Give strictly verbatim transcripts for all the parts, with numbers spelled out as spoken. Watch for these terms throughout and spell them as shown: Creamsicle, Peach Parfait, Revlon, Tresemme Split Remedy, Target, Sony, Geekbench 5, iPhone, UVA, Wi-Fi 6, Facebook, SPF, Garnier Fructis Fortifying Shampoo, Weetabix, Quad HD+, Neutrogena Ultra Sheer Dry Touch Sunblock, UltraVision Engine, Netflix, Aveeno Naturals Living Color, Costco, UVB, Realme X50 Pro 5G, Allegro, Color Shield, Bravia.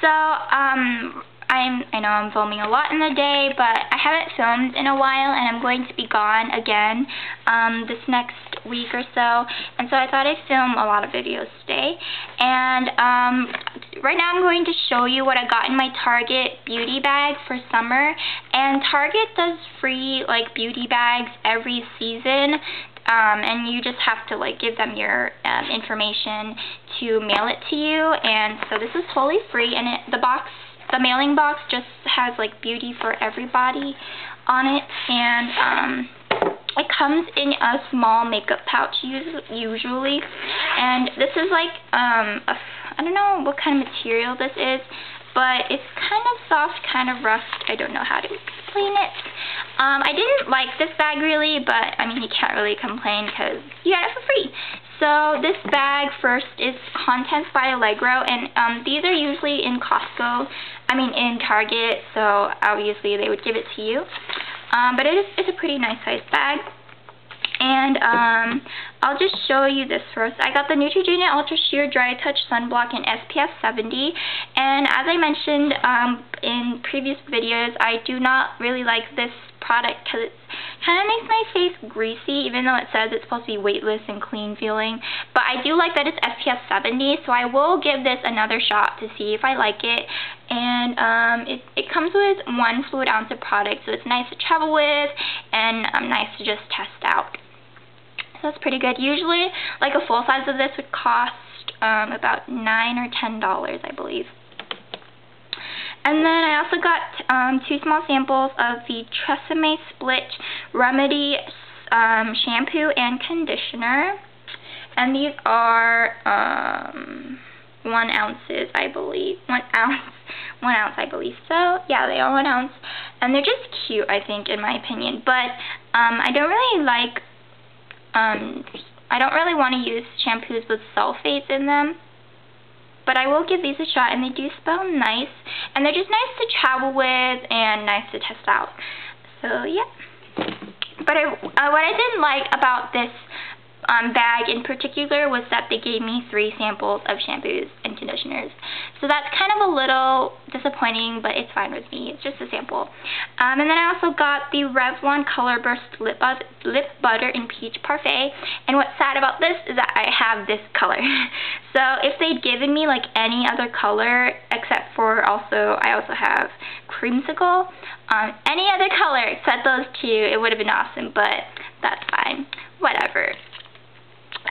So, um, I'm, I know I'm filming a lot in the day, but I haven't filmed in a while, and I'm going to be gone again um, this next week or so, and so I thought I'd film a lot of videos today. And um, right now I'm going to show you what I got in my Target beauty bag for summer. And Target does free, like, beauty bags every season. Um, and you just have to, like, give them your um, information to mail it to you. And so this is totally free, and it, the box, the mailing box just has, like, beauty for everybody on it. And um, it comes in a small makeup pouch usually. And this is, like, um, a, I don't know what kind of material this is, but it's kind of soft, kind of rough. I don't know how to explain it. Um, I didn't like this bag really, but I mean, you can't really complain because you got it for free. So this bag first is Contents by Allegro, and um, these are usually in Costco, I mean in Target, so obviously they would give it to you. Um, but it is, it's a pretty nice size bag. And um, I'll just show you this first. I got the Neutrogena Ultra Sheer Dry Touch Sunblock in S P F seventy. And as I mentioned um, in previous videos, I do not really like this product because it kind of makes my face greasy, even though it says it's supposed to be weightless and clean feeling. But I do like that it's S P F seventy, so I will give this another shot to see if I like it. And um, it, it comes with one fluid ounce of product, so it's nice to travel with and um, nice to just test out. So that's pretty good. Usually, like, a full size of this would cost um, about nine or ten dollars, I believe. And then I also got um, two small samples of the Tresemme Split Remedy um, shampoo and conditioner, and these are um, one ounces, I believe. One ounce. One ounce, I believe. So yeah, they are one ounce, and they're just cute, I think, in my opinion. But um, I don't really like. Um, I don't really want to use shampoos with sulfates in them, but I will give these a shot, and they do smell nice, and they're just nice to travel with and nice to test out. So yeah. But I, uh, what I didn't like about this um, bag in particular was that they gave me three samples of shampoos and conditioners. So that's kind of a little disappointing, but it's fine with me. It's just a sample. Um, and then I also got the Revlon Color Burst Lip, uh, Lip Butter in Peach Parfait. And what's sad about this is that I have this color. So if they'd given me, like, any other color, except for also, I also have Creamsicle. Um, any other color except those two, it would have been awesome, but that's fine. Whatever.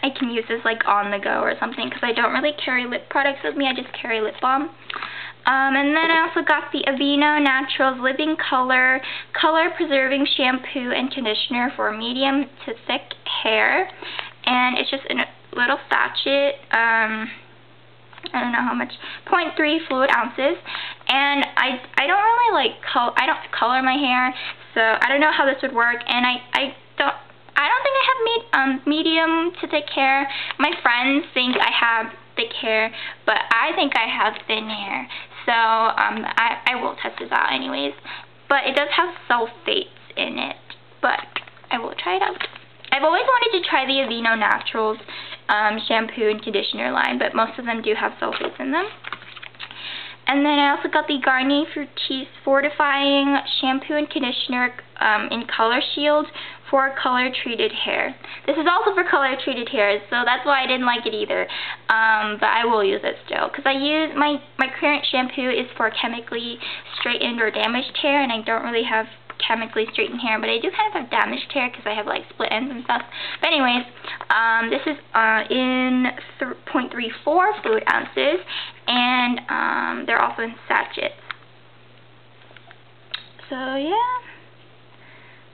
I can use this, like, on the go or something, because I don't really carry lip products with me. I just carry lip balm. Um, and then I also got the Aveeno Naturals Living Color Color Preserving Shampoo and Conditioner for medium to thick hair. And it's just in a little sachet. Um, I don't know how much. zero point three fluid ounces. And I, I don't really, like, col I don't color my hair, so I don't know how this would work. And I, I don't... I don't think I have med um, medium to thick hair. My friends think I have thick hair, but I think I have thin hair. So um, I, I will test this out anyways. But it does have sulfates in it, but I will try it out. I've always wanted to try the Aveeno Naturals um, shampoo and conditioner line, but most of them do have sulfates in them. And then I also got the Garnier Fructis Fortifying Shampoo and Conditioner um, in Color Shield for color-treated hair. This is also for color-treated hair, so that's why I didn't like it either. Um, but I will use it still, because I use my, my current shampoo is for chemically straightened or damaged hair, and I don't really have chemically straightened hair, but I do kind of have damaged hair because I have, like, split ends and stuff. But anyways, um, this is uh, in zero point three four fluid ounces, and um, they're also in sachets. So yeah,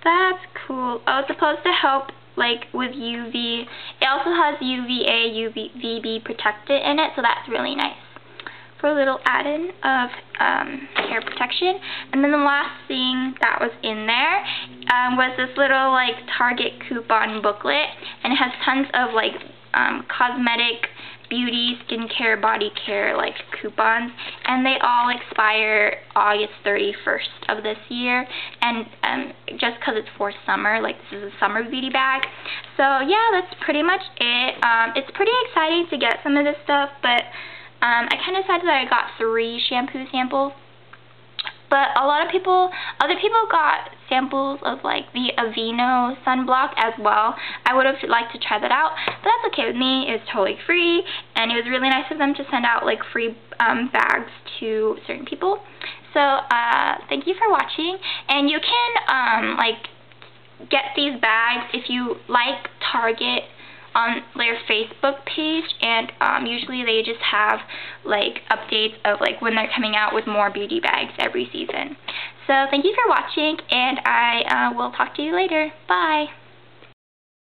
that's cool. Oh, it's supposed to help, like, with U V. It also has U V A, U V B protectant in it, so that's really nice. For a little add-in of um, hair protection. And then the last thing that was in there um, was this little, like, Target coupon booklet, and it has tons of, like, um, cosmetic, beauty, skincare, body care, like, coupons, and they all expire August thirty-first of this year. And um, just because it's for summer, like, this is a summer beauty bag. So yeah, that's pretty much it. Um, it's pretty exciting to get some of this stuff, but Um, I kind of decided that I got three shampoo samples, but a lot of people, other people got samples of like the Aveeno sunblock as well. I would have liked to try that out, but that's okay with me. It was totally free, and it was really nice of them to send out like free um, bags to certain people. So uh, thank you for watching, and you can um, like get these bags if you like Target on their Facebook page, and um, usually they just have like updates of like when they're coming out with more beauty bags every season. So thank you for watching, and I uh, will talk to you later. Bye!